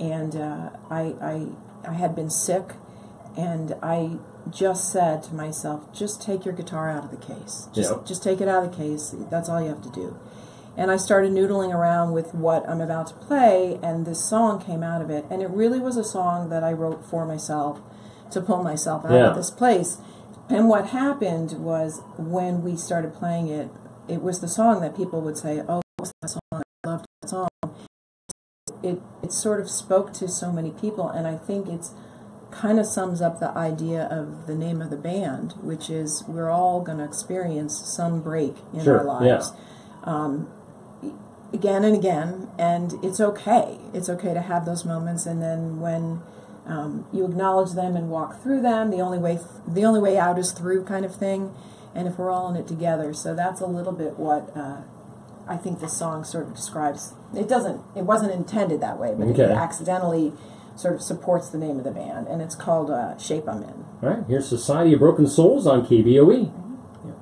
and I had been sick, and I just said to myself, just take your guitar out of the case. Just take it out of the case. That's all you have to do. And I started noodling around with what I'm about to play, and this song came out of it. And it really was a song that I wrote for myself to pull myself out of this place. And what happened was, when we started playing it, it was the song that people would say, oh, what's that song? I loved that song. It sort of spoke to so many people, and I think it's kind of sums up the idea of the name of the band, which is we're all going to experience some break in our lives. Again and again, and it's okay. It's okay to have those moments, and then when you acknowledge them and walk through them, the only way out is through, kind of thing. And if we're all in it together, so that's a little bit what I think this song sort of describes. It wasn't intended that way, but it accidentally sort of supports the name of the band, and it's called Shape I'm In. All right, here's Society of Broken Souls on KBOE. Mm-hmm. Yeah.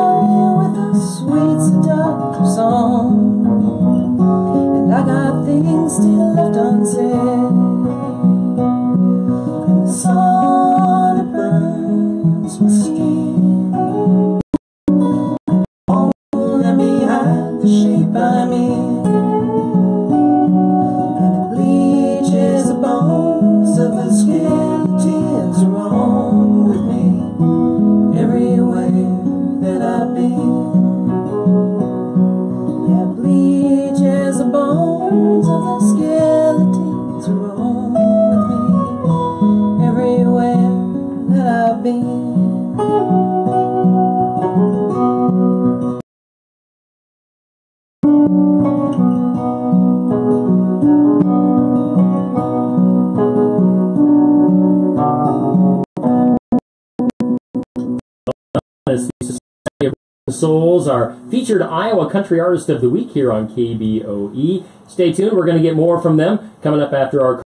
Bones of the skeletons are wrong with me. Every Souls, our featured Iowa Country Artist of the Week here on KBOE. Stay tuned. We're going to get more from them coming up after our